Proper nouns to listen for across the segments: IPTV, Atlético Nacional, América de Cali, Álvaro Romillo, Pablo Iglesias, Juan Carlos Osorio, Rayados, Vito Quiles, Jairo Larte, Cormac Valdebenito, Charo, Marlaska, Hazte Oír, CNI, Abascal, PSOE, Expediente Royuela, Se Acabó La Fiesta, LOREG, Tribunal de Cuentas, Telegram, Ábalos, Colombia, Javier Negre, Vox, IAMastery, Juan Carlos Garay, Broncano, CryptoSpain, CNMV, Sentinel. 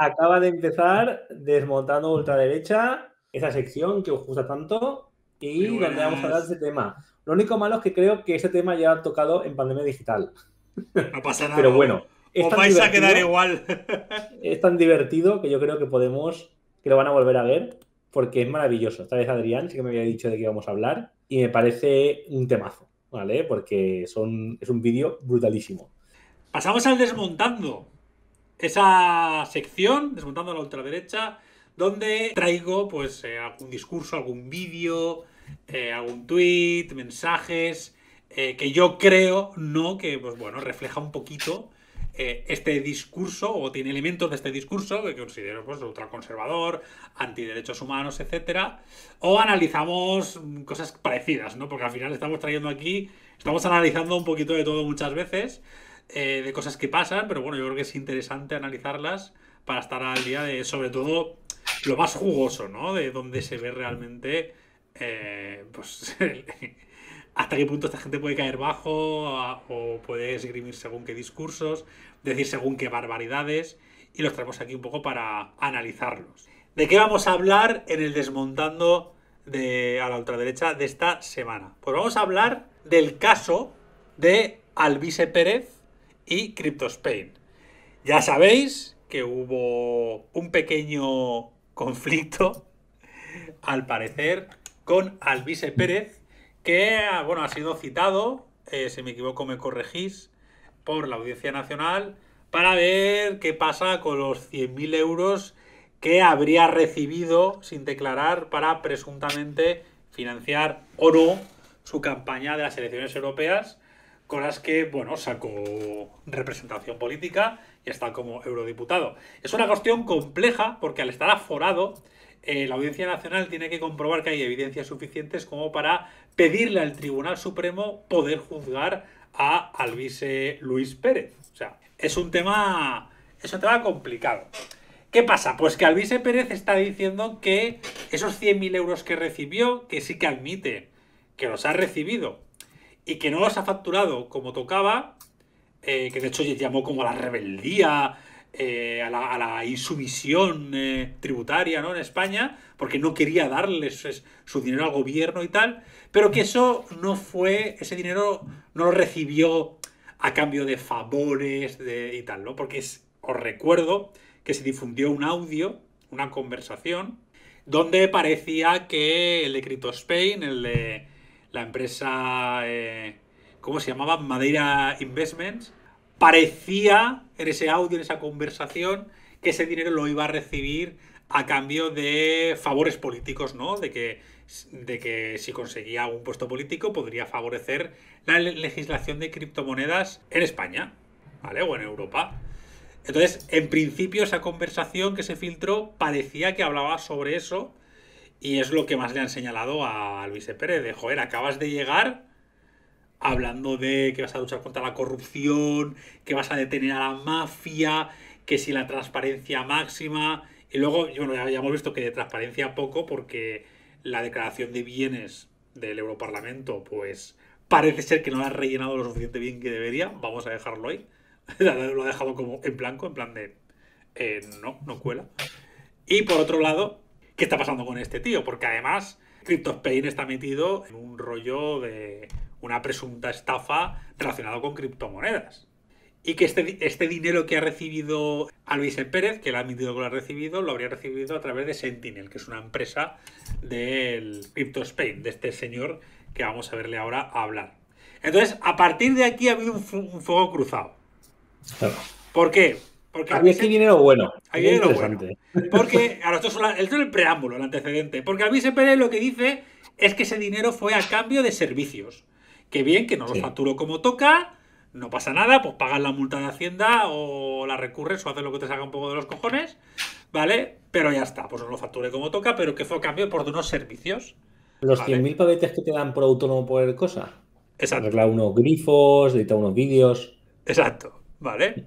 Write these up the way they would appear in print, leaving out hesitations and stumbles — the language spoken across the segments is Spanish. acaba de empezar desmontando ultraderecha, esa sección que os gusta tanto y donde vamos a hablar de ese tema. Lo único malo es que creo que ese tema ya ha tocado en pandemia digital. No pasa nada. Pero bueno. Os vais a quedar igual. Es tan divertido que yo creo que podemos, que lo van a volver a ver, porque es maravilloso. Esta vez Adrián sí que me había dicho de qué íbamos a hablar y me parece un temazo, ¿vale? Porque es un vídeo brutalísimo. Pasamos al desmontando. Esa sección, desmontando a la ultraderecha, donde traigo pues algún discurso, algún vídeo, algún tweet, mensajes, que yo creo, que pues bueno, refleja un poquito este discurso, o tiene elementos de este discurso que considero pues ultraconservador, antiderechos humanos, etcétera, o analizamos cosas parecidas, ¿no? Porque al final estamos trayendo aquí, estamos analizando un poquito de todo muchas veces, de cosas que pasan, pero bueno, yo creo que es interesante analizarlas para estar al día de, sobre todo, lo más jugoso, ¿no? De dónde se ve realmente, pues, hasta qué punto esta gente puede caer bajo o puede esgrimir según qué discursos, decir según qué barbaridades, y los traemos aquí un poco para analizarlos. ¿De qué vamos a hablar en el desmontando a la ultraderecha de esta semana? Pues vamos a hablar del caso de Alvise Pérez y CryptoSpain. Ya sabéis que hubo un pequeño conflicto, al parecer, con Alvise Pérez, que bueno, ha sido citado, si me equivoco me corregís, por la Audiencia Nacional para ver qué pasa con los 100.000 euros que habría recibido sin declarar para presuntamente financiar o no su campaña de las elecciones europeas, con las que, bueno, sacó representación política y está como eurodiputado. Es una cuestión compleja porque al estar aforado, la Audiencia Nacional tiene que comprobar que hay evidencias suficientes como para pedirle al Tribunal Supremo poder juzgar a Alvise Luis Pérez. O sea, es un tema complicado. ¿Qué pasa? Pues que Alvise Pérez está diciendo que esos 100.000 euros que recibió, que sí que admite que los ha recibido y que no los ha facturado como tocaba, que de hecho llamó como a la rebeldía, a la insumisión tributaria, ¿no?, en España, porque no quería darles su dinero al gobierno y tal, pero que eso no fue, ese dinero no lo recibió a cambio de favores y tal, ¿no? Porque os recuerdo que se difundió un audio, una conversación, donde parecía que el de CryptoSpain, el de la empresa, ¿cómo se llamaba? Madeira Investments, parecía en ese audio, en esa conversación, que ese dinero lo iba a recibir a cambio de favores políticos, ¿no? De que si conseguía un puesto político podría favorecer la legislación de criptomonedas en España, ¿vale? O en Europa. Entonces, en principio, esa conversación que se filtró parecía que hablaba sobre eso y es lo que más le han señalado a Alvise Pérez. De, joder, acabas de llegar hablando de que vas a luchar contra la corrupción, que vas a detener a la mafia, que si la transparencia máxima. Y luego, bueno, ya hemos visto que de transparencia poco, porque la declaración de bienes del Europarlamento, pues parece ser que no la ha rellenado lo suficiente bien que debería. Vamos a dejarlo ahí. Lo ha dejado como en blanco, en plan de no cuela. Y por otro lado, ¿qué está pasando con este tío? Porque además CryptoSpain está metido en un rollo de una presunta estafa relacionada con criptomonedas. Y que este dinero que ha recibido Alvise Pérez, que le ha admitido que lo ha recibido, lo habría recibido a través de Sentinel, que es una empresa del CryptoSpain, de este señor que vamos a verle ahora a hablar. Entonces, a partir de aquí ha habido un fuego cruzado. Claro. ¿Por qué? Porque había aquí dinero bueno. Hay dinero bueno. Porque, ahora, esto es el preámbulo, el antecedente. Porque Alvise Pérez lo que dice es que ese dinero fue a cambio de servicios. Que bien, que no los facturó como toca, no pasa nada, pues pagas la multa de Hacienda o la recurres o haces lo que te salga un poco de los cojones, ¿vale? Pero ya está, pues no lo facturé como toca, pero que fue a cambio por unos servicios. Los 100.000 pavetes que te dan por autónomo por cosa. Exacto. Arregla unos grifos, edita unos vídeos. Exacto, ¿vale?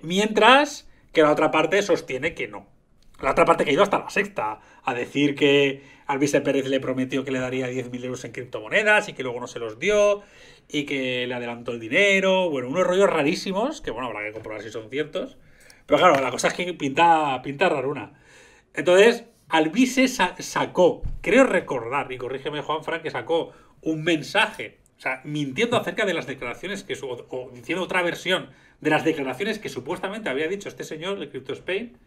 Mientras que la otra parte sostiene que no. La otra parte que ha ido hasta la sexta a decir que Alvise Pérez le prometió que le daría 10.000 euros en criptomonedas y que luego no se los dio y que le adelantó el dinero. Bueno, unos rollos rarísimos que, bueno, habrá que comprobar si son ciertos. Pero claro, la cosa es que pinta raruna. Entonces, Alvise sacó, creo recordar, y corrígeme Juanfran, que sacó un mensaje, o sea, mintiendo acerca de las declaraciones que o diciendo otra versión de las declaraciones que supuestamente había dicho este señor de CryptoSpain,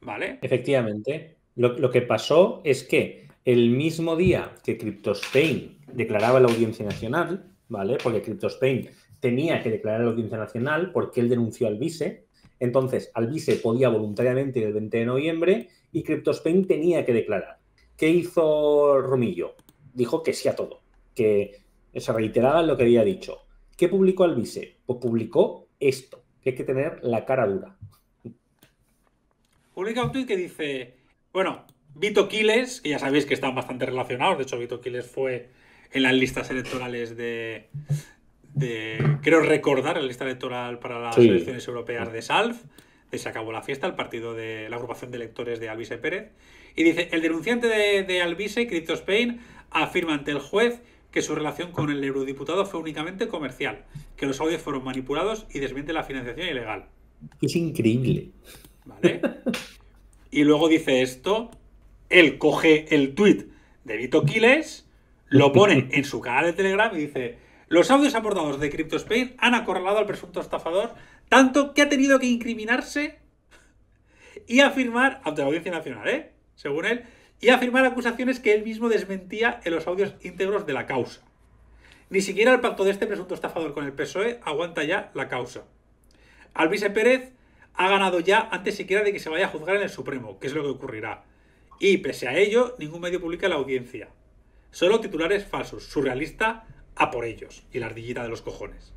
¿vale? Efectivamente. Lo que pasó es que el mismo día que CryptoSpain declaraba a la Audiencia Nacional, ¿vale? Porque CryptoSpain tenía que declarar a la Audiencia Nacional porque él denunció al Alvise. Entonces, Alvise podía voluntariamente ir el 20 de noviembre y CryptoSpain tenía que declarar. ¿Qué hizo Romillo? Dijo que sí a todo, que se reiteraba lo que había dicho. ¿Qué publicó Alvise? Pues publicó esto, que hay que tener la cara dura. Publica un tuit que dice, bueno, Vito Quiles, que ya sabéis que están bastante relacionados, de hecho Vito Quiles fue en las listas electorales de creo recordar, la lista electoral para las elecciones europeas de SALF, de Se Acabó La Fiesta, el partido de la agrupación de electores de Alvise Pérez. Y dice, el denunciante de Alvise, CryptoSpain, afirma ante el juez que su relación con el eurodiputado fue únicamente comercial, que los audios fueron manipulados y desmiente la financiación ilegal. Es increíble. ¿Vale? Y luego dice esto, él coge el tuit de Vito Quiles, lo pone en su canal de Telegram y dice, los audios aportados de CryptoSpain han acorralado al presunto estafador, tanto que ha tenido que incriminarse y afirmar, ante la Audiencia Nacional, según él, y afirmar acusaciones que él mismo desmentía en los audios íntegros de la causa. Ni siquiera el pacto de este presunto estafador con el PSOE aguanta ya la causa. Alvise Pérez ha ganado ya antes siquiera de que se vaya a juzgar en el Supremo, que es lo que ocurrirá. Y pese a ello, ningún medio publica la audiencia. Solo titulares falsos, surrealista, a por ellos. Y la ardillita de los cojones.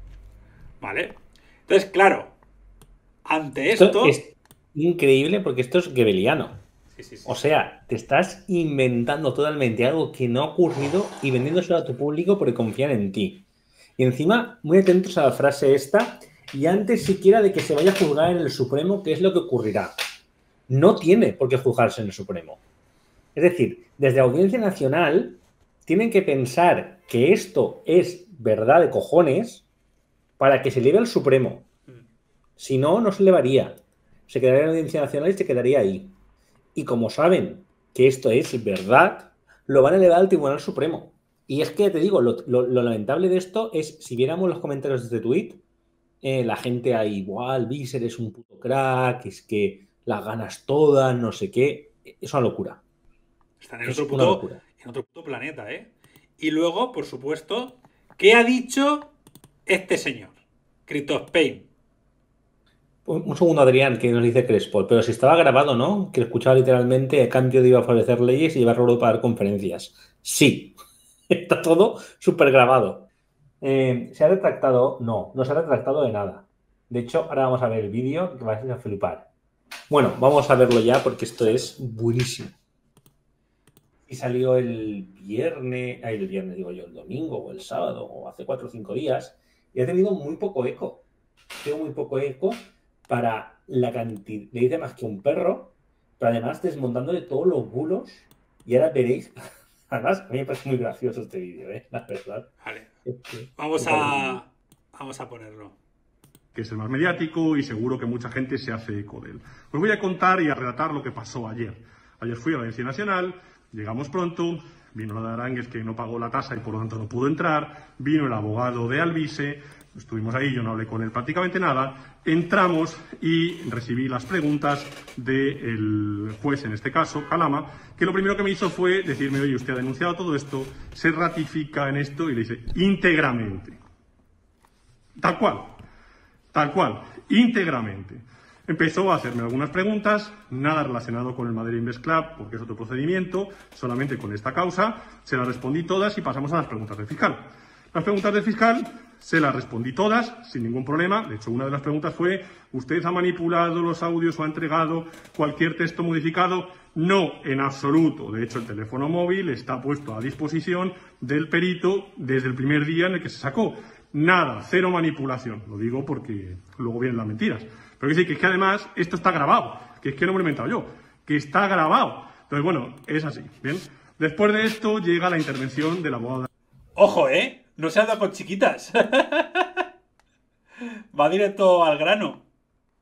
¿Vale? Entonces, claro, ante esto... Es increíble porque esto es goebbeliano. Sí, sí, sí. O sea, te estás inventando totalmente algo que no ha ocurrido y vendiéndoselo a tu público porque confían en ti. Y encima, muy atentos a la frase esta, y antes siquiera de que se vaya a juzgar en el Supremo, ¿qué es lo que ocurrirá? No tiene por qué juzgarse en el Supremo. Es decir, desde Audiencia Nacional tienen que pensar que esto es verdad de cojones para que se eleve al Supremo. Si no, no se elevaría. Se quedaría en la Audiencia Nacional y se quedaría ahí. Y como saben que esto es verdad, lo van a elevar al Tribunal Supremo. Y es que, te digo, lo lamentable de esto es, si viéramos los comentarios de este tuit, la gente ahí, igual, Alvise es un puto crack, es que las ganas todas, no sé qué. Es una locura. Están en otro puto planeta, ¿eh? Y luego, por supuesto, ¿qué ha dicho este señor? CryptoSpain. Un segundo, Adrián, que nos dice Crespo. Pero si estaba grabado, ¿no? Que escuchaba literalmente el cambio de iba a favorecer leyes y llevarlo a Europa a dar conferencias. Sí. Está todo súper grabado. ¿Se ha retractado? No, no se ha retractado de nada. De hecho, ahora vamos a ver el vídeo que vais a flipar. Bueno, vamos a verlo ya porque esto es buenísimo. Y salió el domingo o el sábado, o hace 4 o 5 días, y ha tenido muy poco eco. Tengo muy poco eco para la cantidad, le hice más que un perro, pero además desmontándole todos los bulos, y ahora veréis, además, a mí me parece muy gracioso este vídeo, la verdad. Vale, vamos a ponerlo. Que es el más mediático y seguro que mucha gente se hace eco de él. Os voy a contar y a relatar lo que pasó ayer. Ayer fui a la Audiencia Nacional. Llegamos pronto, vino la de Arangues que no pagó la tasa y por lo tanto no pudo entrar, vino el abogado de Alvise, estuvimos ahí, yo no hablé con él prácticamente nada, entramos y recibí las preguntas del juez, en este caso, Calama, que lo primero que me hizo fue decirme, oye, usted ha denunciado todo esto, se ratifica en esto, y le dice, íntegramente. Tal cual, tal cual, íntegramente. Empezó a hacerme algunas preguntas, nada relacionado con el Madeira Invest Club, porque es otro procedimiento, solamente con esta causa. Se las respondí todas y pasamos a las preguntas del fiscal. Las preguntas del fiscal se las respondí todas, sin ningún problema. De hecho, una de las preguntas fue, ¿usted ha manipulado los audios o ha entregado cualquier texto modificado? No, en absoluto. De hecho, el teléfono móvil está puesto a disposición del perito desde el primer día en el que se sacó. Nada, cero manipulación. Lo digo porque luego vienen las mentiras. Pero que sí, que es que además esto está grabado, que es que no me lo he inventado yo, que está grabado. Entonces, bueno, es así, ¿bien? Después de esto llega la intervención del abogado. ¡Ojo, eh! No se anda con chiquitas. Va directo al grano.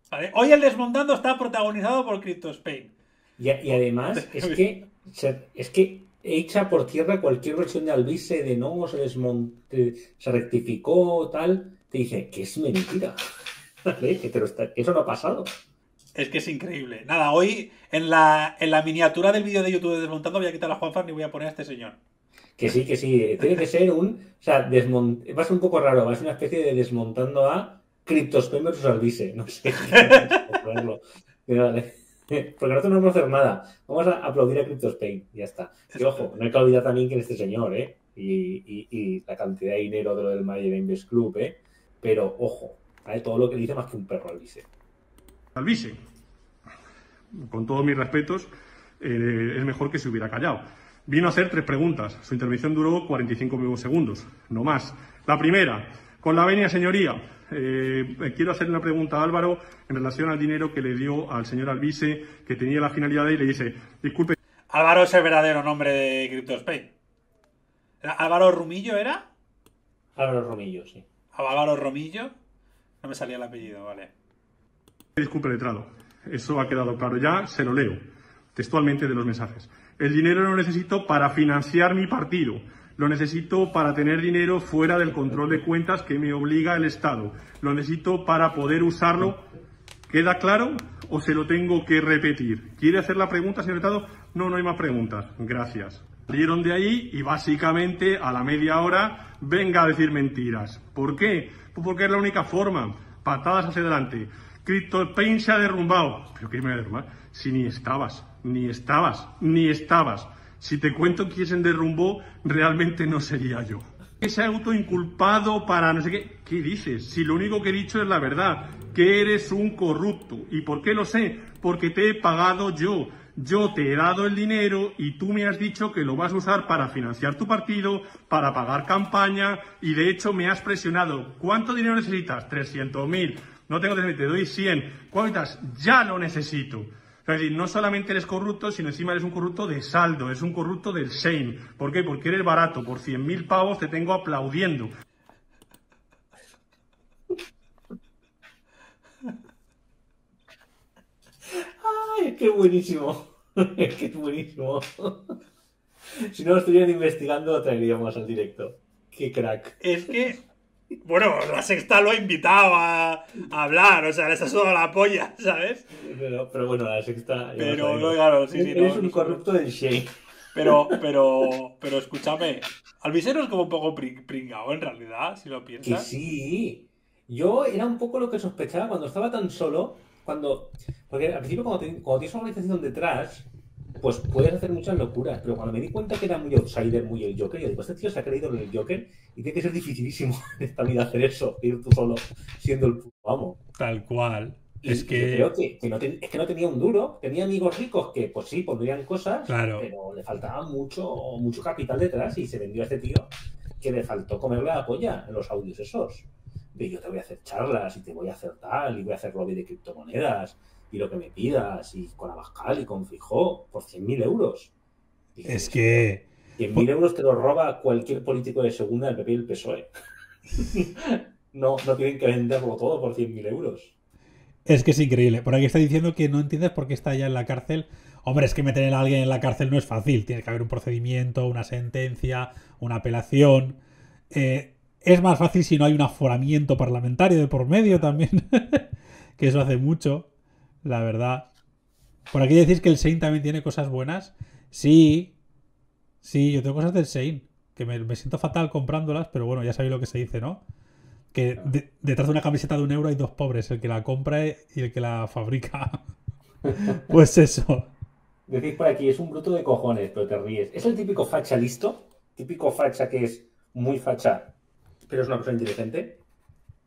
¿Vale? Hoy el Desmontando está protagonizado por CryptoSpain. Y además, es que echa por tierra cualquier versión de Alvise de no, se rectificó, tal, te dice que es mentira. ¿Vale? Que te lo está, eso no ha pasado. Es que es increíble. Nada, hoy en la miniatura del vídeo de YouTube de Desmontando voy a quitar a Juanfran y voy a poner a este señor. Que sí, tiene que ser un... O sea, va a ser un poco raro, va a ser una especie de Desmontando a CryptoSpain versus Alvise. No sé. Porque nosotros no vamos a hacer nada. Vamos a aplaudir a CryptoSpain. Ya está. Y ojo, no hay que olvidar también que es este señor, ¿eh? Y la cantidad de dinero de lo del Madeira Invest Club, ¿eh? Pero, ojo, ¿vale? Todo lo que dice más que un perro Alvise. Alvise, con todos mis respetos, es mejor que se hubiera callado. Vino a hacer tres preguntas. Su intervención duró 45 segundos, no más. La primera, con la venia, señoría. Quiero hacer una pregunta a Álvaro en relación al dinero que le dio al señor Alvise, que tenía la finalidad de, y le dice, disculpe... Álvaro es el verdadero nombre de CryptoSpain. ¿Álvaro Romillo era? Álvaro Romillo, sí. ¿Álvaro Romillo? No me salía el apellido, vale. Disculpe, letrado. Eso ha quedado claro ya, se lo leo textualmente de los mensajes. El dinero no lo necesito para financiar mi partido. Lo necesito para tener dinero fuera del control de cuentas que me obliga el Estado. Lo necesito para poder usarlo. ¿Queda claro o se lo tengo que repetir? ¿Quiere hacer la pregunta, señor Estado? No, no hay más preguntas. Gracias. Salieron de ahí y básicamente a la media hora venga a decir mentiras. ¿Por qué? Pues porque es la única forma. Patadas hacia adelante. CryptoSpain se ha derrumbado. ¿Pero qué me va a derrumbar? Si ni estabas, ni estabas, ni estabas. Si te cuento quién se derrumbó, realmente no sería yo. Que se ha autoinculpado para no sé qué. ¿Qué dices? Si lo único que he dicho es la verdad, que eres un corrupto. ¿Y por qué lo sé? Porque te he pagado yo. Yo te he dado el dinero y tú me has dicho que lo vas a usar para financiar tu partido, para pagar campaña y de hecho me has presionado. ¿Cuánto dinero necesitas? 300.000. No tengo 300.000, te doy 100. ¿Cuántas? Ya lo necesito. Es decir, no solamente eres corrupto, sino encima eres un corrupto de saldo, eres un corrupto del shame. ¿Por qué? Porque eres barato. Por 100.000 pavos te tengo aplaudiendo. ¡Ay, qué buenísimo! Es que es buenísimo. Si no lo estuvieran investigando, lo traeríamos al directo. ¡Qué crack! Es que, bueno, la Sexta lo ha invitado a hablar, o sea, les ha sudado la polla, ¿sabes? Pero bueno, la Sexta... Pero, no, claro, sí, sí. Eres un corrupto del shake. Pero escúchame, Alvisero es como un poco pringao, en realidad, si lo piensas. Que sí. Yo era un poco lo que sospechaba cuando estaba tan solo, cuando... Porque al principio, cuando tienes una organización detrás, pues puedes hacer muchas locuras, pero cuando me di cuenta que era muy outsider, muy el Joker, yo digo, este tío se ha creído en el Joker y tiene que ser dificilísimo en esta vida hacer eso, ir tú solo siendo el puto amo. Tal cual. Y es que... Creo que no tenía un duro, tenía amigos ricos que, pues sí, pondrían cosas, claro, pero le faltaba mucho capital detrás y se vendió a este tío que le faltó comerle la polla en los audios esos. De yo te voy a hacer charlas y te voy a hacer tal y voy a hacer lobby de criptomonedas y lo que me pidas, y con Abascal y con Fijó, por 100.000 euros. Dices, es que... 100.000 euros te lo roba cualquier político de segunda del PP y el PSOE. No tienen que venderlo todo por 100.000 euros. Es que es increíble. Por aquí está diciendo que no entiendes por qué está ya en la cárcel. Hombre, es que meter a alguien en la cárcel no es fácil. Tiene que haber un procedimiento, una sentencia, una apelación. Es más fácil si no hay un aforamiento parlamentario de por medio también, que eso hace mucho. La verdad. Por aquí decís que el Sein también tiene cosas buenas. Sí. Sí, yo tengo cosas del Sein. Que me siento fatal comprándolas, pero bueno, ya sabéis lo que se dice, ¿no? Que detrás de una camiseta de 1 euro hay dos pobres. El que la compra y el que la fabrica. Pues eso. Decís por aquí, es un bruto de cojones, pero te ríes. Es el típico facha listo. Típico facha que es muy facha, pero es una persona inteligente.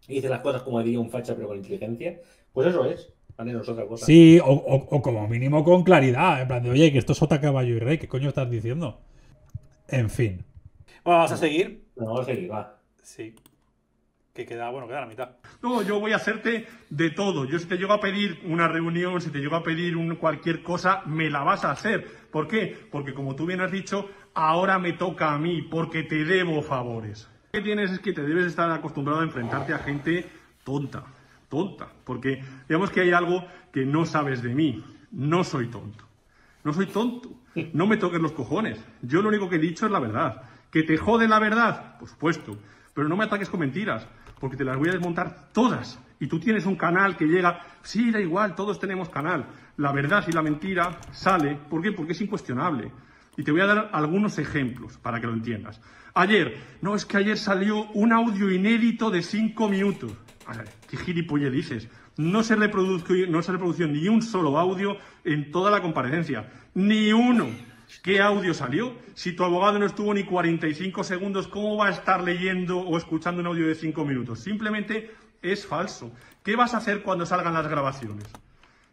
Y dice las cosas como diría un facha, pero con inteligencia. Pues eso es. Otra cosa. Sí, o como mínimo con claridad, en plan de, oye, que esto es sota, caballo y rey, ¿qué coño estás diciendo? En fin. Bueno, ¿vas a seguir? No, vamos a seguir, va. Sí. Que queda, bueno, queda la mitad. No, yo voy a hacerte de todo. Yo si te llego a pedir una reunión, si te llego a pedir cualquier cosa, me la vas a hacer. ¿Por qué? Porque como tú bien has dicho, ahora me toca a mí, porque te debo favores. Lo que tienes es que te debes estar acostumbrado a enfrentarte a gente tonta. tonta, porque digamos que hay algo que no sabes de mí. No soy tonto. No soy tonto. No me toques los cojones. Yo lo único que he dicho es la verdad. ¿Que te jode la verdad? Por supuesto. Pero no me ataques con mentiras, porque te las voy a desmontar todas. Y tú tienes un canal que llega... Sí, da igual, todos tenemos canal. La verdad y la mentira sale. ¿Por qué? Porque es incuestionable. Y te voy a dar algunos ejemplos para que lo entiendas. Ayer, no, es que ayer salió un audio inédito de 5 minutos. A ver, ¿qué gilipollez dices? No se reprodució ni un solo audio en toda la comparecencia. Ni uno. ¿Qué audio salió? Si tu abogado no estuvo ni 45 segundos, ¿cómo va a estar leyendo o escuchando un audio de 5 minutos? Simplemente es falso. ¿Qué vas a hacer cuando salgan las grabaciones?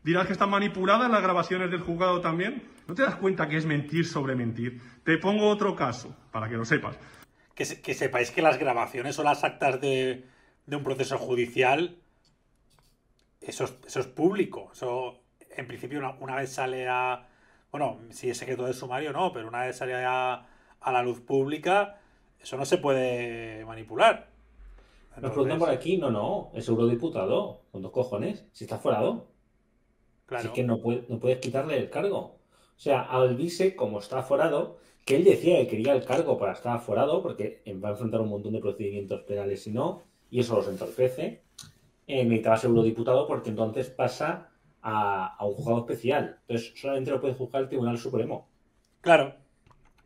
¿Dirás que están manipuladas las grabaciones del juzgado también? ¿No te das cuenta que es mentir sobre mentir? Te pongo otro caso, para que lo sepas. Que sepáis que las grabaciones o las actas de un proceso judicial, eso es público. Eso, en principio, una vez sale a... Bueno, si es secreto del sumario, no, pero una vez sale a la luz pública, eso no se puede manipular. Entonces... Nos preguntan por aquí, no, es eurodiputado, con dos cojones, si está aforado. Claro. Así que no puedes quitarle el cargo. O sea, Alvise, como está aforado, que él decía que quería el cargo para estar aforado, porque va a enfrentar un montón de procedimientos penales y no, y eso los entorpece, necesitaba ser eurodiputado porque entonces pasa a un juzgado especial. Entonces solamente lo puede juzgar el Tribunal Supremo. Claro,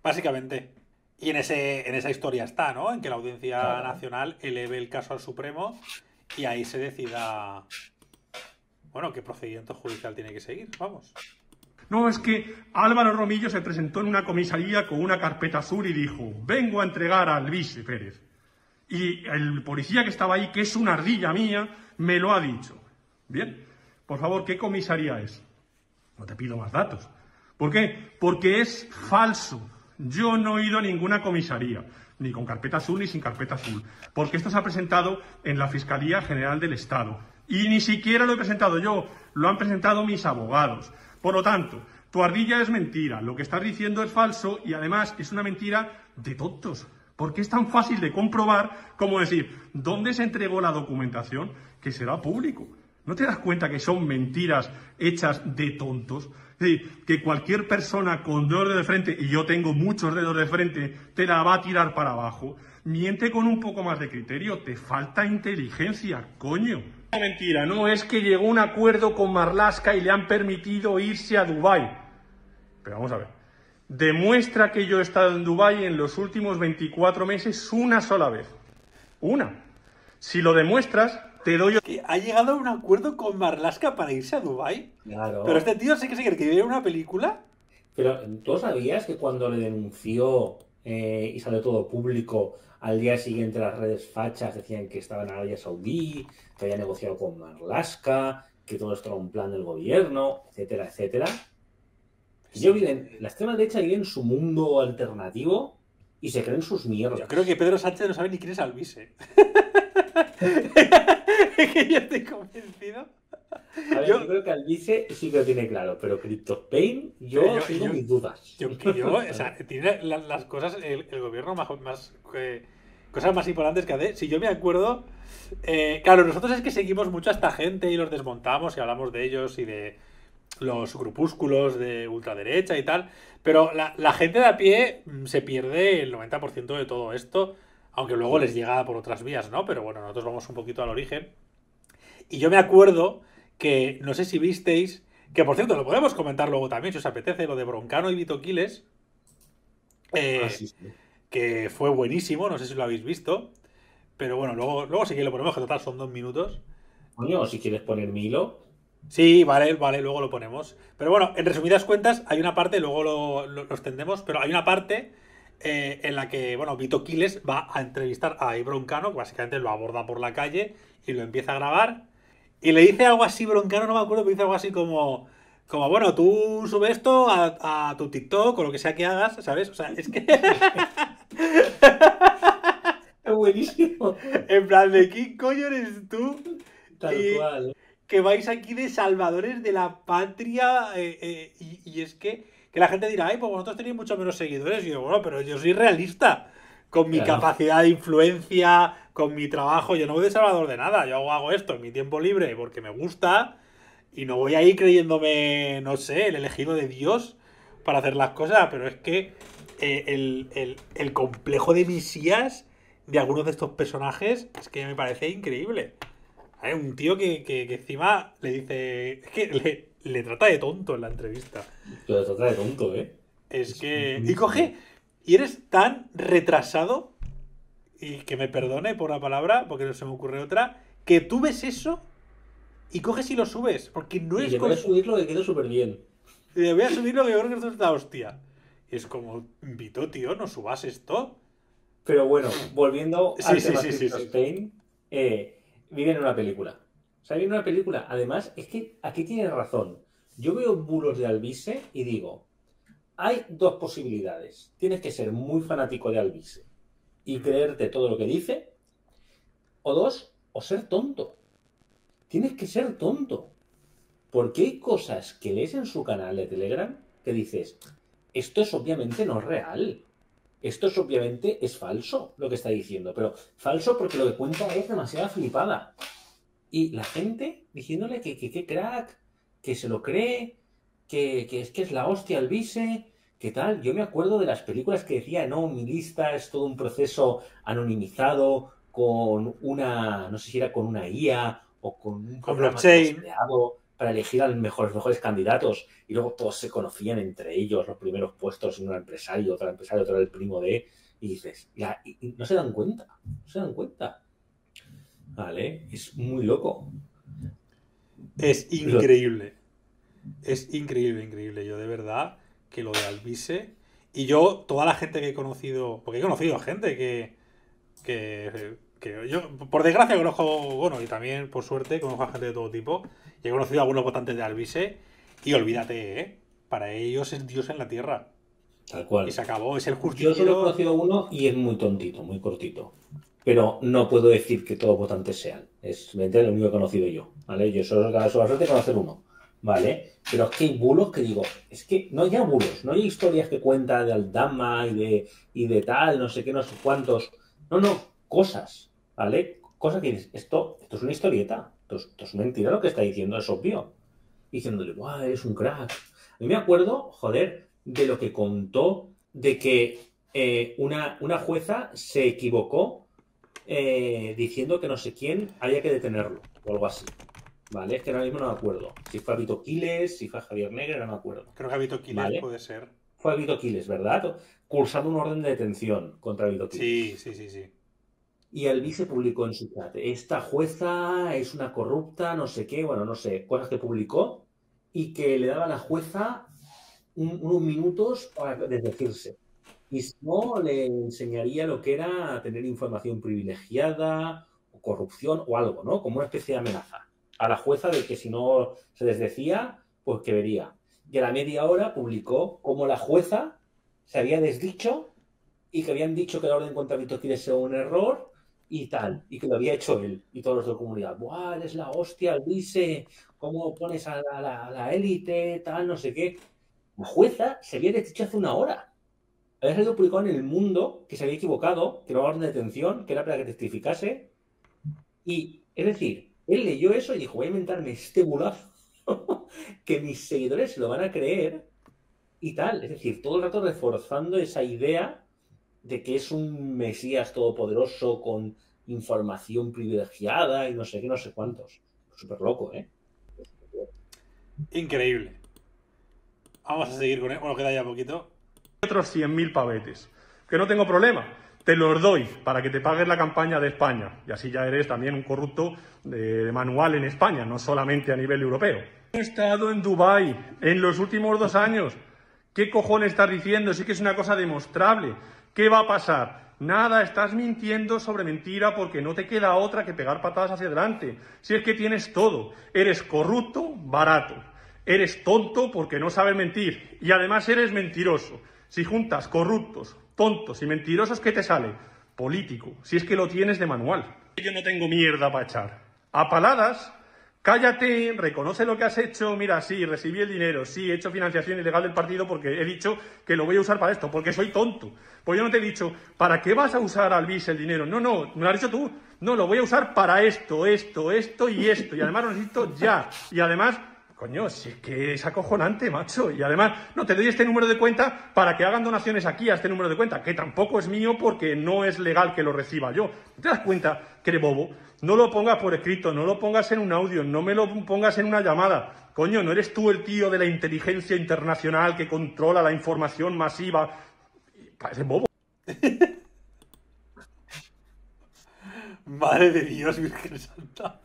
básicamente. Y en esa historia está, ¿no? En que la Audiencia Nacional eleve el caso al Supremo y ahí se decida... Bueno, ¿qué procedimiento judicial tiene que seguir? Vamos. No, es que Álvaro Romillo se presentó en una comisaría con una carpeta azul y dijo: vengo a entregar a Alvise Pérez. Y el policía que estaba ahí, que es una ardilla mía, me lo ha dicho. Bien, por favor, ¿qué comisaría es? No te pido más datos. ¿Por qué? Porque es falso. Yo no he ido a ninguna comisaría, ni con carpeta azul ni sin carpeta azul, porque esto se ha presentado en la Fiscalía General del Estado. Y ni siquiera lo he presentado yo, lo han presentado mis abogados. Por lo tanto, tu ardilla es mentira, lo que estás diciendo es falso y además es una mentira de tontos. Porque es tan fácil de comprobar como decir, ¿dónde se entregó la documentación? Que será público. ¿No te das cuenta que son mentiras hechas de tontos? Es decir, que cualquier persona con dos dedos de frente, y yo tengo muchos dedos de frente, te la va a tirar para abajo. Miente con un poco más de criterio, te falta inteligencia, coño. Mentira, no, es que llegó un acuerdo con Marlaska y le han permitido irse a Dubái. Pero vamos a ver, demuestra que yo he estado en Dubái en los últimos 24 meses una sola vez. Una. Si lo demuestras, te doy... ¿Ha llegado a un acuerdo con Marlaska para irse a Dubái? Claro. Pero este tío sí que escribió una película. Pero ¿tú sabías que cuando le denunció y salió todo público... Al día siguiente las redes fachas decían que estaba en Arabia Saudí, que había negociado con Marlaska, que todo esto era un plan del gobierno, etcétera, etcétera? Sí. Yo viven, la extrema derecha vive en su mundo alternativo y se creen sus mierdas. Yo creo que Pedro Sánchez no sabe ni quién es Alvise. Que yo estoy convencido. A ver, yo creo que Alvise sí que lo tiene claro, pero CryptoSpain, yo tengo mis dudas. O sea, tiene las cosas, el gobierno cosas más importantes que hace. Si yo me acuerdo, claro, nosotros es que seguimos mucho a esta gente y los desmontamos y hablamos de ellos y de los grupúsculos de ultraderecha y tal, pero la gente de a pie se pierde el 90% de todo esto, aunque luego les llega por otras vías, ¿no? Pero bueno, nosotros vamos un poquito al origen. Y yo me acuerdo que, no sé si visteis, que por cierto, lo podemos comentar luego también, si os apetece, lo de Broncano y Vito Quiles, que fue buenísimo, no sé si lo habéis visto, pero bueno, luego sí que lo ponemos, que total son 2 minutos. Coño, si quieres poner mi hilo. Sí, vale, luego lo ponemos. Pero bueno, en resumidas cuentas, hay una parte, luego lo extendemos, pero hay una parte en la que, bueno, Vito Quiles va a entrevistar a Broncano, que básicamente lo aborda por la calle y lo empieza a grabar. Y le dice algo así, Broncano, no me acuerdo, pero dice algo así como bueno, tú sube esto a tu TikTok o lo que sea que hagas, ¿sabes? O sea, es que... Es buenísimo. En plan, ¿de qué coño eres tú? Tal cual. Que vais aquí de salvadores de la patria y es que la gente dirá, ay, pues vosotros tenéis mucho menos seguidores. Y yo, bueno, pero yo soy realista. Con mi capacidad de influencia, con mi trabajo. Yo no voy de salvador de nada. Yo hago esto en mi tiempo libre porque me gusta y no voy ahí creyéndome, no sé, el elegido de Dios para hacer las cosas. Pero es que el complejo de Mesías de algunos de estos personajes es que me parece increíble. Hay un tío que encima le dice... Es que le trata de tonto en la entrevista. Lo trata de tonto, ¿eh? Es que... Y coge... Y eres tan retrasado, y que me perdone por la palabra, porque no se me ocurre otra, que tú ves eso y coges y lo subes. Porque no es... Y le voy a subir lo que quedó súper bien. Y le voy a subir lo que creo que esto está hostia. Y es como, Vito, tío, no subas esto. Pero bueno, volviendo a CryptoSpain, viven en una película. O sea, viven en una película. Además, es que aquí tienes razón. Yo veo bulos de Alvise y digo... Hay dos posibilidades. Tienes que ser muy fanático de Alvise y creerte todo lo que dice. O dos, o ser tonto. Tienes que ser tonto. Porque hay cosas que lees en su canal de Telegram que dices, esto es obviamente no real. Esto es obviamente es falso lo que está diciendo. Pero falso porque lo que cuenta es demasiada flipada. Y la gente diciéndole que crack, que se lo cree, que es la hostia Alvise. ¿Qué tal? Yo me acuerdo de las películas que decía, no, mi lista es todo un proceso anonimizado con una, no sé si era con una IA o con un programa creado para elegir a los mejores candidatos. Y luego todos se conocían entre ellos, los primeros puestos, uno era empresario, otro era empresario, otro era el primo de... Y dices, y no se dan cuenta, no se dan cuenta. Vale, es muy loco. Es increíble. Es increíble, increíble. Yo de verdad... que lo de Alvise, y yo, toda la gente que he conocido, porque he conocido gente que yo, por desgracia, conozco, bueno, y también, por suerte, conozco a gente de todo tipo, y he conocido a algunos votantes de Alvise, y olvídate, para ellos es Dios en la tierra. Tal cual. Y se acabó, es el justiciero. Yo solo he conocido a uno y es muy tontito, muy cortito. Pero no puedo decir que todos votantes sean. Es lo único que he conocido yo, ¿vale? Yo solo he tenido la suerte de conocer uno. Vale, pero es que hay bulos que digo, es que no hay bulos, no hay historias que cuentan de Aldama y de tal, no sé qué, no sé cuántos. No, cosas, ¿vale? Cosas que dices, esto es una historieta, esto es mentira lo que está diciendo, es obvio. Diciéndole, guau, eres un crack. A mí me acuerdo, joder, de lo que contó de que una jueza se equivocó diciendo que no sé quién había que detenerlo, o algo así. Vale, es que ahora mismo no me acuerdo. Si fue a Vito Quiles, si fue a Javier Negre, no me acuerdo. Creo que a Vito Quiles, ¿vale? Puede ser. Fue a Vito Quiles, ¿verdad? Cursando un orden de detención contra Vito Quiles. Sí. Y Alvise publicó en su chat, esta jueza es una corrupta, no sé qué, bueno, no sé, cosas que publicó y que le daba a la jueza unos minutos para desdecirse. Y si no, le enseñaría lo que era tener información privilegiada, o corrupción o algo, ¿no? Como una especie de amenaza a la jueza de que si no se desdecía, pues que vería. Y a la media hora publicó cómo la jueza se había desdicho y que habían dicho que la orden contra Vito Quiles era un error y tal, y que lo había hecho él y todos los de la comunidad. ¡Buah, eres la hostia, Alvise! ¿Cómo pones a la élite, tal, no sé qué? La jueza se había desdicho hace una hora. Había sido publicado en El Mundo que se había equivocado, que era una orden de detención, que era para que testificase. Y, es decir... Él leyó eso y dijo, voy a inventarme este bulazo que mis seguidores lo van a creer y tal. Es decir, todo el rato reforzando esa idea de que es un mesías todopoderoso con información privilegiada y no sé qué, no sé cuántos. Súper loco, ¿eh? Increíble. Vamos a seguir con él. Bueno, queda ya poquito. Otros 100.000 pavetes. Que no tengo problema. Te los doy para que te pagues la campaña de España. Y así ya eres también un corrupto de manual en España, no solamente a nivel europeo. He estado en Dubái en los últimos 2 años. ¿Qué cojones estás diciendo? Sí que es una cosa demostrable. ¿Qué va a pasar? Nada, estás mintiendo sobre mentira porque no te queda otra que pegar patadas hacia adelante. Si es que tienes todo. Eres corrupto, barato. Eres tonto porque no sabes mentir. Y además eres mentiroso. Si juntas corruptos, tontos y mentirosos, ¿qué te sale? Político, si es que lo tienes de manual. Yo no tengo mierda para echar. A paladas, cállate, reconoce lo que has hecho, mira, sí, recibí el dinero, sí, he hecho financiación ilegal del partido porque he dicho que lo voy a usar para esto, porque soy tonto. Pues yo no te he dicho, ¿para qué vas a usar Alvise el dinero? No, no, me lo has dicho tú. No, lo voy a usar para esto, esto, esto y esto. Y además lo necesito ya. Y además, coño, si es que es acojonante, macho. Y además, no, te doy este número de cuenta para que hagan donaciones aquí a este número de cuenta, que tampoco es mío porque no es legal que lo reciba yo. ¿Te das cuenta que eres bobo? No lo pongas por escrito, no lo pongas en un audio, no me lo pongas en una llamada. Coño, ¿no eres tú el tío de la inteligencia internacional que controla la información masiva? Parece bobo. Madre de Dios, Virgen Santa.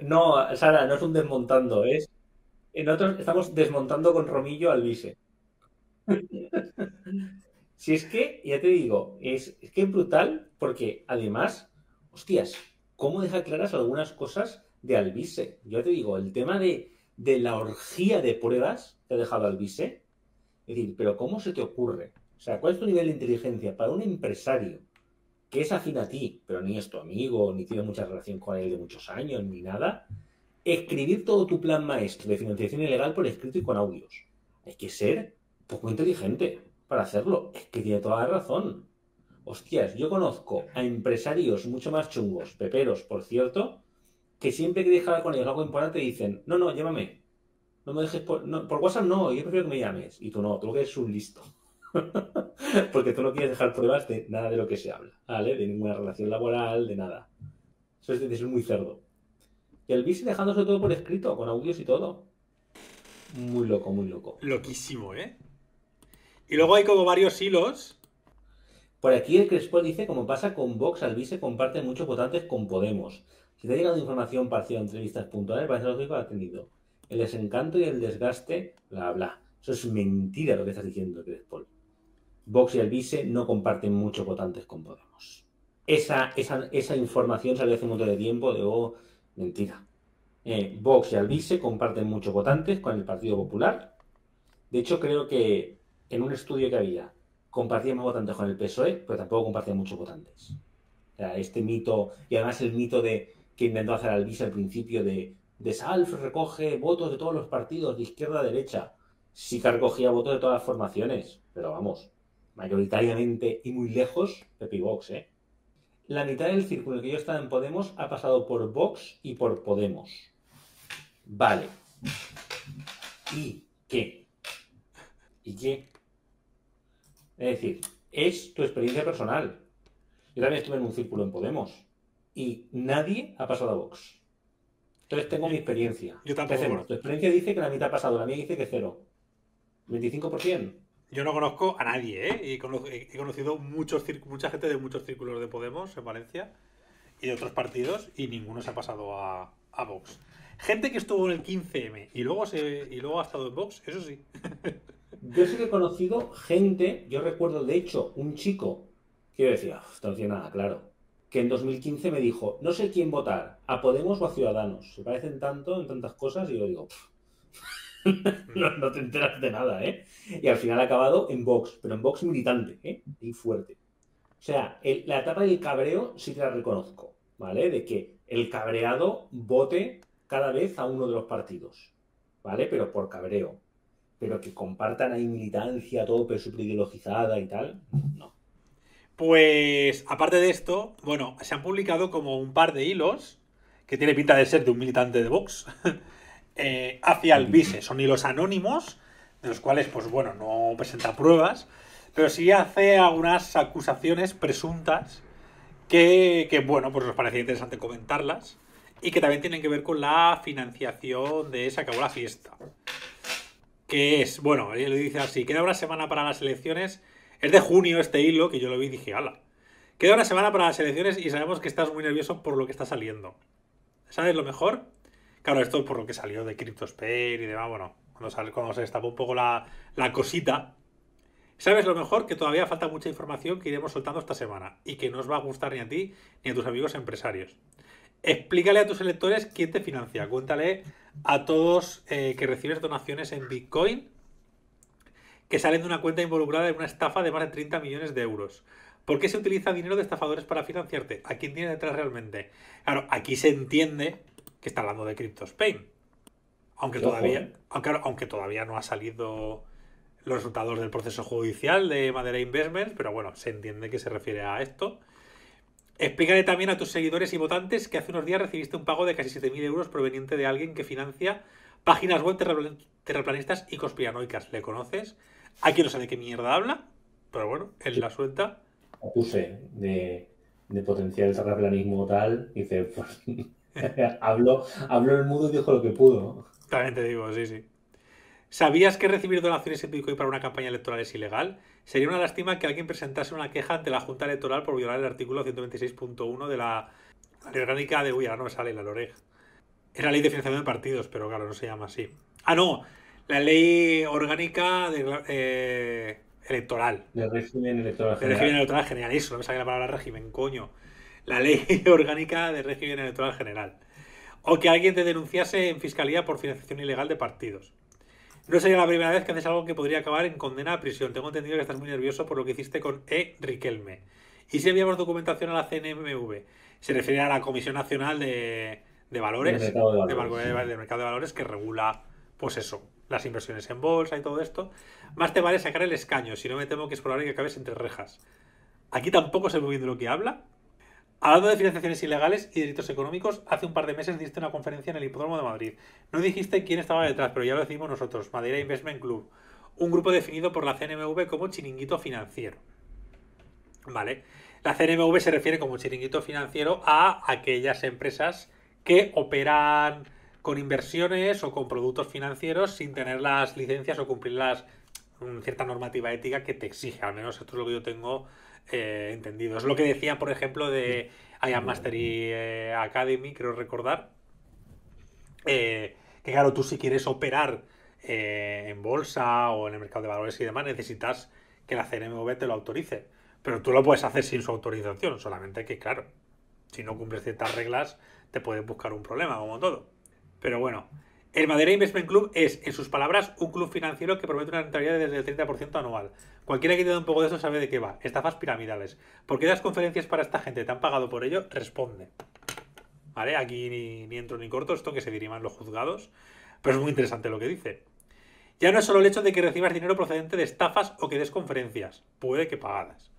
No, Sara, no es un desmontando, es... Nosotros estamos desmontando con Romillo Alvise. Si es que, ya te digo, es que es brutal porque además... Hostias, ¿cómo deja claras algunas cosas de Alvise? Yo te digo, el tema de la orgía de pruebas que ha dejado Alvise. Es decir, pero ¿cómo se te ocurre? O sea, ¿cuál es tu nivel de inteligencia para un empresario que es afín a ti, pero ni es tu amigo, ni tiene mucha relación con él de muchos años, ni nada? Escribir todo tu plan maestro de financiación ilegal por escrito y con audios. Hay que ser poco inteligente para hacerlo. Es que tiene toda la razón. Hostias, yo conozco a empresarios mucho más chungos, peperos, por cierto, que siempre que dejar con ellos algo importante dicen, no, no, llámame. No me dejes por WhatsApp no, yo prefiero que me llames. Y tú que eres un listo. Porque tú no quieres dejar pruebas de nada de lo que se habla, ¿vale? De ninguna relación laboral, de nada. Eso es muy cerdo. Y Alvise dejándose todo por escrito, con audios y todo. Muy loco, muy loco. Loquísimo, ¿eh? Y luego hay como varios hilos... Por aquí el Crespo dice, como pasa con Vox, Alvise comparte muchos votantes con Podemos. Si te ha llegado información parcial, entrevistas puntuales, parece lógico ha tenido. El desencanto y el desgaste, bla, bla. Eso es mentira lo que estás diciendo, Crespo. Vox y Alvise no comparten muchos votantes con Podemos. Esa información salió hace un montón de tiempo de, oh, mentira. Vox y Alvise comparten muchos votantes con el Partido Popular. De hecho, creo que en un estudio que había, compartía más votantes con el PSOE, pero tampoco compartía muchos votantes. O sea, este mito, y además el mito de que intentó hacer Alvise al principio de SALF recoge votos de todos los partidos, de izquierda a derecha. Sí que recogía votos de todas las formaciones, pero vamos, mayoritariamente y muy lejos, Pepe y Vox, ¿eh? La mitad del círculo que yo estaba en Podemos ha pasado por Vox y por Podemos. Vale. ¿Y qué? ¿Y qué? Es decir, es tu experiencia personal. Yo también estuve en un círculo en Podemos y nadie ha pasado a Vox. Entonces tengo mi experiencia. Yo tampoco. Tu experiencia dice que la mitad ha pasado, la mía dice que cero. 25%. Yo no conozco a nadie, ¿eh? He conocido mucha gente de muchos círculos de Podemos en Valencia y de otros partidos y ninguno se ha pasado a Vox. Gente que estuvo en el 15M y luego ha estado en Vox, eso sí. Yo sí que he conocido gente, yo recuerdo de hecho un chico que yo decía, no tiene nada claro, que en 2015 me dijo, no sé quién votar, a Podemos o a Ciudadanos, se parecen tanto en tantas cosas y yo digo, no te enteras de nada, ¿eh? Y al final ha acabado en Vox, pero en Vox militante, ¿eh? Y fuerte. O sea, la etapa del cabreo sí que la reconozco, ¿vale? De que el cabreado vote cada vez a uno de los partidos, ¿vale? Pero por cabreo. Pero que compartan ahí militancia, todo, pero súper ideologizada y tal, no. Pues, aparte de esto, bueno, se han publicado como un par de hilos, que tiene pinta de ser de un militante de Vox, hacia Alvise. Son hilos anónimos, de los cuales, pues bueno, no presenta pruebas, pero sí hace algunas acusaciones presuntas que bueno, pues nos parecía interesante comentarlas, y que también tienen que ver con la financiación de Se Acabó La Fiesta. Que es, bueno, él lo dice así, queda una semana para las elecciones, es de junio este hilo, que yo lo vi y dije, ala, queda una semana para las elecciones y sabemos que estás muy nervioso por lo que está saliendo. ¿Sabes lo mejor? Claro, esto es por lo que salió de CryptoSpain y demás, bueno, cuando se destapó un poco la cosita. ¿Sabes lo mejor? Que todavía falta mucha información que iremos soltando esta semana y que no os va a gustar ni a ti ni a tus amigos empresarios. Explícale a tus electores quién te financia. Cuéntale a todos que recibes donaciones en Bitcoin que salen de una cuenta involucrada en una estafa de más de 30 millones de euros. ¿Por qué se utiliza dinero de estafadores para financiarte? ¿A quién tiene detrás realmente? Claro, aquí se entiende que está hablando de CryptoSpain. Aunque todavía no ha salido los resultados del proceso judicial de Madeira Investments, pero bueno, se entiende que se refiere a esto. Explícale también a tus seguidores y votantes que hace unos días recibiste un pago de casi 7.000 euros proveniente de alguien que financia páginas web terraplanistas y conspiranoicas. ¿Le conoces? Aquí no sé de qué mierda habla, pero bueno, él la suelta. Acuse de potencial terraplanismo tal, dice, pues, habló el mundo y dijo lo que pudo. También te digo, sí, sí. ¿Sabías que recibir donaciones en Bitcoin para una campaña electoral es ilegal? Sería una lástima que alguien presentase una queja ante la Junta Electoral por violar el artículo 126.1 de la Ley Orgánica de... Uy, ahora no me sale la LOREG. Es la Ley de Financiación de Partidos, pero claro, no se llama así. Ah, no. La Ley Orgánica de, Electoral. Del Régimen Electoral General. Del Régimen Electoral General. Eso, no me sale la palabra régimen, coño. La Ley Orgánica de Régimen Electoral General. O que alguien te denunciase en fiscalía por financiación ilegal de partidos. No sería la primera vez que haces algo que podría acabar en condena a prisión. Tengo entendido que estás muy nervioso por lo que hiciste con E. Riquelme. ¿Y si enviamos documentación a la CNMV? Se refiere a la Comisión Nacional de Valores, del Mercado de Valores, que regula, pues eso, las inversiones en bolsa y todo esto. Más te vale sacar el escaño, si no me temo que es probable que acabes entre rejas. Aquí tampoco sé muy bien de lo que habla. Hablando de financiaciones ilegales y delitos económicos, hace un par de meses diste una conferencia en el Hipódromo de Madrid. No dijiste quién estaba detrás, pero ya lo decimos nosotros, Madeira Investment Club, un grupo definido por la CNMV como chiringuito financiero. Vale. La CNMV se refiere como chiringuito financiero a aquellas empresas que operan con inversiones o con productos financieros sin tener las licencias o cumplir las cierta normativa ética que te exige. Al menos esto es lo que yo tengo entendido. Es lo que decía, por ejemplo, de IAMastery Academy, creo recordar, que claro, tú si quieres operar en bolsa o en el mercado de valores y demás, necesitas que la CNMV te lo autorice, pero tú lo puedes hacer sin su autorización, solamente que claro, si no cumples ciertas reglas te puedes buscar un problema, como todo. Pero bueno, el Madeira Investment Club es, en sus palabras, un club financiero que promete una rentabilidad desde el 30% anual. Cualquiera que te dé un poco de eso sabe de qué va. Estafas piramidales. ¿Por qué das conferencias para esta gente? ¿Te han pagado por ello? Responde. Vale, aquí ni entro ni corto, esto que se diriman los juzgados. Pero es muy interesante lo que dice. Ya no es solo el hecho de que recibas dinero procedente de estafas o que des conferencias. Puede que pagadas.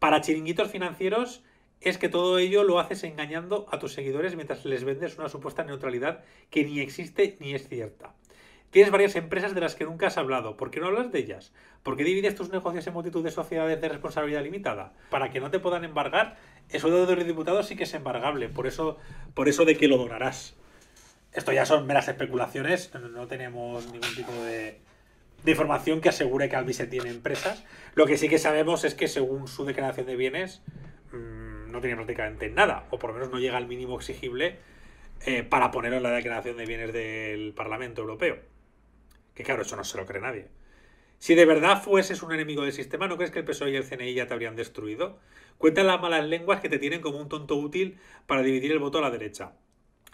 Para chiringuitos financieros... es que todo ello lo haces engañando a tus seguidores mientras les vendes una supuesta neutralidad que ni existe ni es cierta. Tienes varias empresas de las que nunca has hablado. ¿Por qué no hablas de ellas? ¿Por qué divides tus negocios en multitud de sociedades de responsabilidad limitada? Para que no te puedan embargar, el sueldo de los diputados sí que es embargable. Por eso de que lo donarás. Esto ya son meras especulaciones. No tenemos ningún tipo de información que asegure que Alvise tiene empresas. Lo que sí que sabemos es que según su declaración de bienes... no tiene prácticamente nada, o por lo menos no llega al mínimo exigible para ponerlo en la declaración de bienes del Parlamento Europeo. Que claro, eso no se lo cree nadie. Si de verdad fueses un enemigo del sistema, ¿no crees que el PSOE y el CNI ya te habrían destruido? Cuentan las malas lenguas que te tienen como un tonto útil para dividir el voto a la derecha.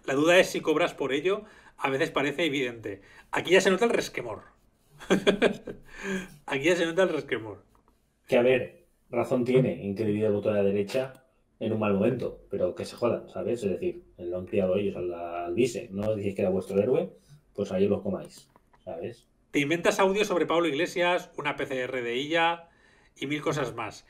La duda es si cobras por ello, a veces parece evidente. Aquí ya se nota el resquemor. Aquí ya se nota el resquemor. Que a ver, razón tiene en que divide el voto a la derecha... en un mal momento, pero que se jodan, ¿sabes? Es decir, lo han criado ellos al Alvise. No decís que era vuestro héroe, pues ahí los comáis, ¿sabes? Te inventas audio sobre Pablo Iglesias, una PCR de Illa y mil cosas más.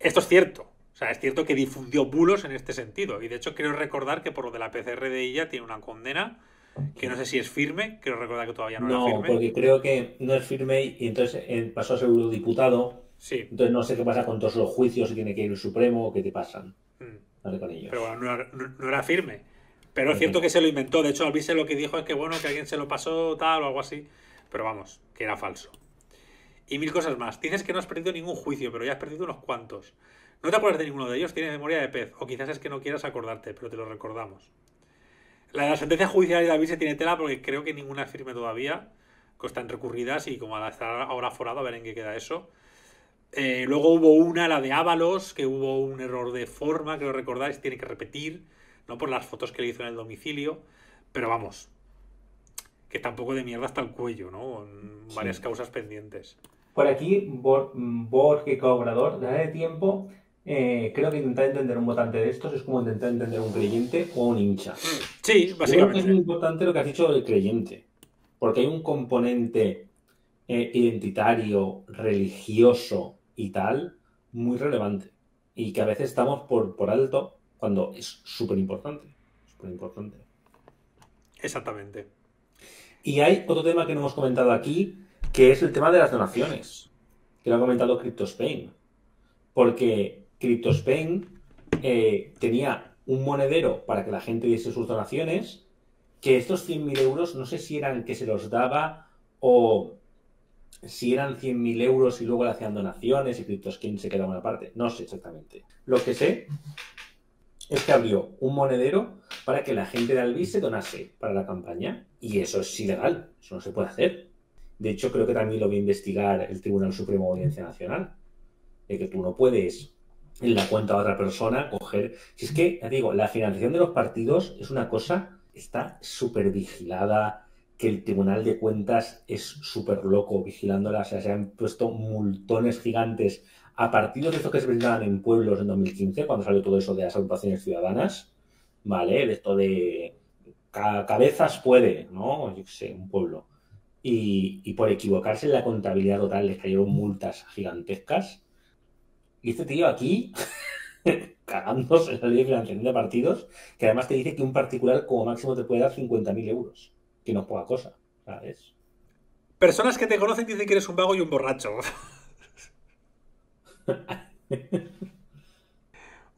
Esto es cierto. O sea, es cierto que difundió bulos en este sentido. Y de hecho, quiero recordar que por lo de la PCR de Illa tiene una condena que no sé si es firme. Quiero recordar que todavía no era firme. No, porque creo que no es firme y entonces pasó a ser eurodiputado. Sí. Entonces no sé qué pasa con todos los juicios, si tiene que ir el Supremo o qué te pasan. Pero bueno, no era firme. Pero es cierto que se lo inventó. De hecho, Alvise lo que dijo es que bueno, que alguien se lo pasó tal o algo así. Pero vamos, que era falso. Y mil cosas más. Dices que no has perdido ningún juicio, pero ya has perdido unos cuantos. No te acuerdas de ninguno de ellos, tienes memoria de pez. O quizás es que no quieras acordarte, pero te lo recordamos. La sentencia judicial de Alvise tiene tela porque creo que ninguna es firme todavía. Están recurridas y como estar ahora forado, a ver en qué queda eso. Luego hubo una, la de Ábalos, que hubo un error de forma, creo recordar, se tiene que repetir, no por las fotos que le hizo en el domicilio, pero vamos, que está un poco de mierda hasta el cuello, ¿no? Con varias causas pendientes. Por aquí, Borges Cobrador, dale tiempo creo que intentar entender un votante de estos es como intentar entender un creyente o un hincha. Sí, básicamente. Yo creo que es muy importante lo que has dicho del creyente, porque hay un componente identitario, religioso y tal, muy relevante, y que a veces estamos por alto cuando es súper importante. Súper importante. Exactamente. Y hay otro tema que no hemos comentado aquí, que es el tema de las donaciones, que lo ha comentado CryptoSpain. Porque CryptoSpain tenía un monedero para que la gente diese sus donaciones, que estos 100.000 euros, no sé si eran que se los daba o si eran 100.000 euros y luego le hacían donaciones y CryptoSpain se quedaba una parte. No sé exactamente. Lo que sé es que abrió un monedero para que la gente de Alvise donase para la campaña. Y eso es ilegal. Eso no se puede hacer. De hecho, creo que también lo va a investigar el Tribunal Supremo de Audiencia Nacional. De que tú no puedes, en la cuenta de otra persona, coger... Si es que, ya te digo, la financiación de los partidos es una cosa, está súper vigilada, que el Tribunal de Cuentas es súper loco vigilándola. O sea, se han puesto multones gigantes a partidos de estos que se presentaban en pueblos en 2015, cuando salió todo eso de las agrupaciones ciudadanas, ¿vale? De esto de cabezas puede, ¿no? Yo qué sé, un pueblo. Y por equivocarse en la contabilidad total les cayeron multas gigantescas. Y este tío aquí, cagándose en la ley de financiación de partidos, que además te dice que un particular como máximo te puede dar 50.000 euros. Que no es poca cosa, ¿sabes? Personas que te conocen dicen que eres un vago y un borracho.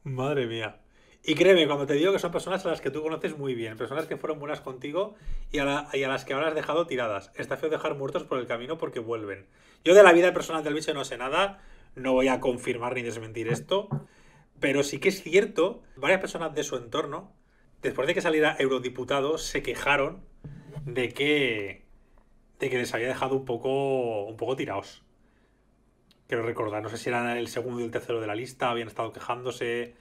Madre mía. Y créeme, cuando te digo que son personas a las que tú conoces muy bien, personas que fueron buenas contigo y a las que ahora has dejado tiradas. Está feo dejar muertos por el camino porque vuelven. Yo de la vida personal del bicho no sé nada, no voy a confirmar ni desmentir esto, pero sí que es cierto, varias personas de su entorno, después de que saliera eurodiputado, se quejaron de que les había dejado un poco tirados. Quiero recordar, no sé si eran el segundo y el tercero de la lista, habían estado quejándose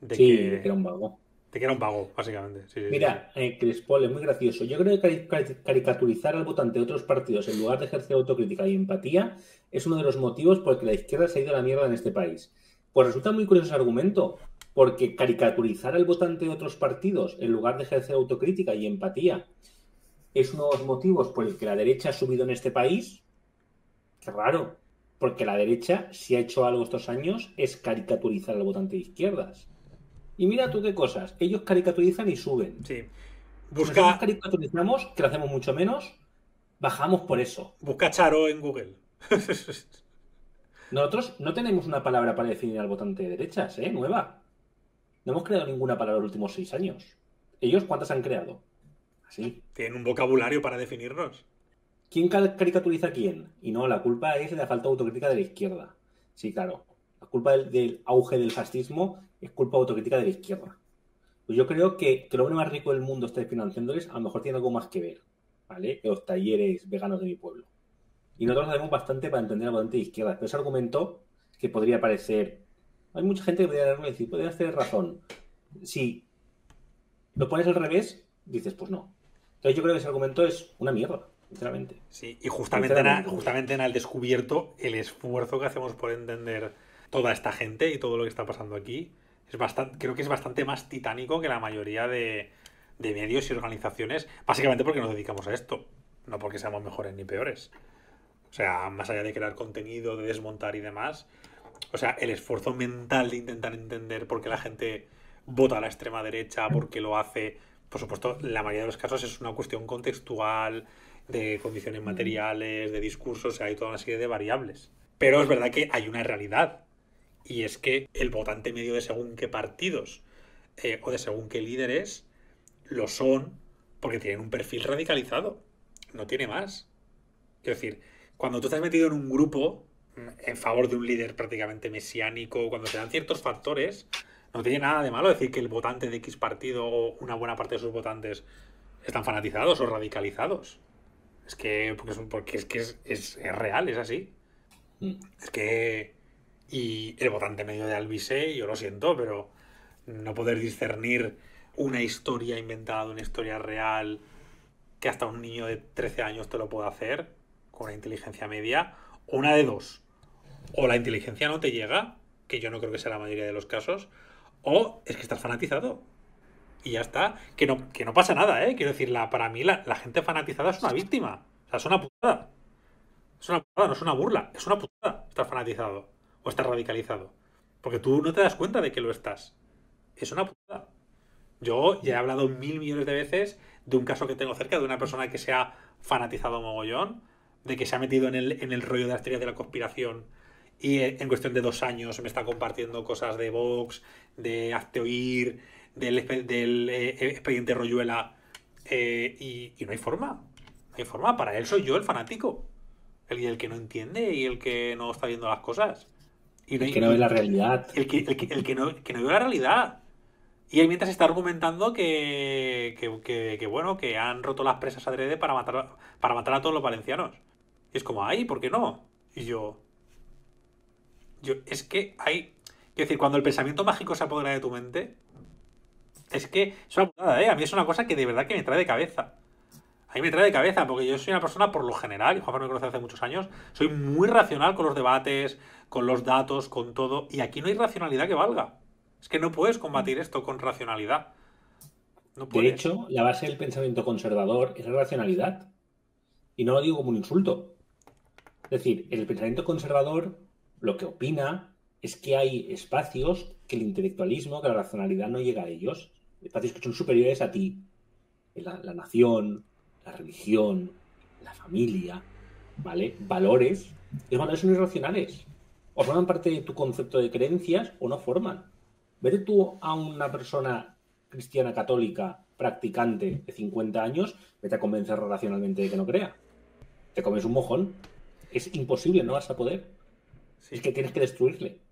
de, sí, que era un vago. De que era un vago, básicamente. Sí, mira, sí. Crespol, es muy gracioso. Yo creo que caricaturizar al votante de otros partidos en lugar de ejercer autocrítica y empatía es uno de los motivos por el que la izquierda se ha ido a la mierda en este país. Pues resulta muy curioso ese argumento, porque caricaturizar al votante de otros partidos en lugar de ejercer autocrítica y empatía es uno de los motivos por el que la derecha ha subido en este país. Qué raro. Porque la derecha, si ha hecho algo estos años, es caricaturizar al votante de izquierdas. Y mira tú qué cosas. Ellos caricaturizan y suben. Sí. Busca... Si nosotros caricaturizamos, que lo hacemos mucho menos, bajamos por eso. Busca Charo en Google. Nosotros no tenemos una palabra para definir al votante de derechas, ¿eh? Nueva. No hemos creado ninguna palabra en los últimos 6 años. ¿Ellos cuántas han creado? Así. Tienen un vocabulario para definirnos. ¿Quién caricaturiza a quién? Y no, la culpa es de la falta de autocrítica de la izquierda. Sí, claro. La culpa del auge del fascismo es culpa autocrítica de la izquierda. Pues yo creo que el hombre más rico del mundo está financiándoles, a lo mejor tiene algo más que ver, ¿vale? Los talleres veganos de mi pueblo. Y nosotros hacemos bastante para entender al votante de izquierda. Pero ese argumento que podría parecer... Hay mucha gente que podría decir, podrías tener razón. Si lo pones al revés, dices, pues no. Entonces yo creo que ese argumento es una mierda. Sinceramente. Sí, y justamente en Al Descubierto, el esfuerzo que hacemos por entender toda esta gente y todo lo que está pasando aquí, es bastante, creo que es bastante más titánico que la mayoría de medios y organizaciones, básicamente porque nos dedicamos a esto, no porque seamos mejores ni peores. O sea, más allá de crear contenido, de desmontar y demás, o sea, el esfuerzo mental de intentar entender por qué la gente vota a la extrema derecha, por qué lo hace, por supuesto, la mayoría de los casos es una cuestión contextual, de condiciones materiales, de discursos, o sea, hay toda una serie de variables. Pero es verdad que hay una realidad, y es que el votante medio de según qué partidos o de según qué líderes lo son porque tienen un perfil radicalizado, no tiene más. Quiero decir, cuando tú estás metido en un grupo en favor de un líder prácticamente mesiánico, cuando se dan ciertos factores, no tiene nada de malo decir que el votante de X partido o una buena parte de sus votantes están fanatizados o radicalizados. Es que es real, es así. Es que... Y el votante medio de Alvise, yo lo siento, pero no poder discernir una historia inventada, una historia real, que hasta un niño de 13 años te lo pueda hacer, con una inteligencia media, o una de dos. O la inteligencia no te llega, que yo no creo que sea la mayoría de los casos, o es que estás fanatizado. Y ya está. Que no pasa nada, ¿eh? Quiero decir, para mí la gente fanatizada es una víctima. O sea, es una putada. Es una putada, no es una burla. Es una putada estar fanatizado o estar radicalizado. Porque tú no te das cuenta de que lo estás. Es una putada. Yo ya he hablado 1000 millones de veces de un caso que tengo cerca, de una persona que se ha fanatizado mogollón, de que se ha metido en el rollo de las teorías de la conspiración y en cuestión de 2 años me está compartiendo cosas de Vox, de Hazte Oír, del expediente Royuela, y no hay forma. No hay forma. Para él soy yo el fanático. El que no entiende y el que no está viendo las cosas. Y no hay, el que no ve la realidad. El que no ve la realidad. Y ahí mientras está argumentando que han roto las presas adrede para matar a todos los valencianos. Y es como, ay, ¿por qué no? Y yo es que hay... Quiero decir, cuando el pensamiento mágico se apodera de tu mente, es que es una putada, ¿eh? A mí es una cosa que de verdad que me trae de cabeza. A mí me trae de cabeza, porque yo soy una persona, por lo general, y Juanfer me conoce hace muchos años, soy muy racional con los debates, con los datos, con todo, y aquí no hay racionalidad que valga. Es que no puedes combatir esto con racionalidad. No puedes. De hecho, la base del pensamiento conservador es la racionalidad. Y no lo digo como un insulto. Es decir, el pensamiento conservador lo que opina es que hay espacios que el intelectualismo, que la racionalidad no llega a ellos. Espacios que son superiores a ti. La nación, la religión, la familia, ¿vale? Valores. Los valores son irracionales. O forman parte de tu concepto de creencias o no forman. Vete tú a una persona cristiana católica practicante de 50 años, vete a convencer racionalmente de que no crea. Te comes un mojón. Es imposible, no vas a poder. Sí. Es que tienes que destruirle.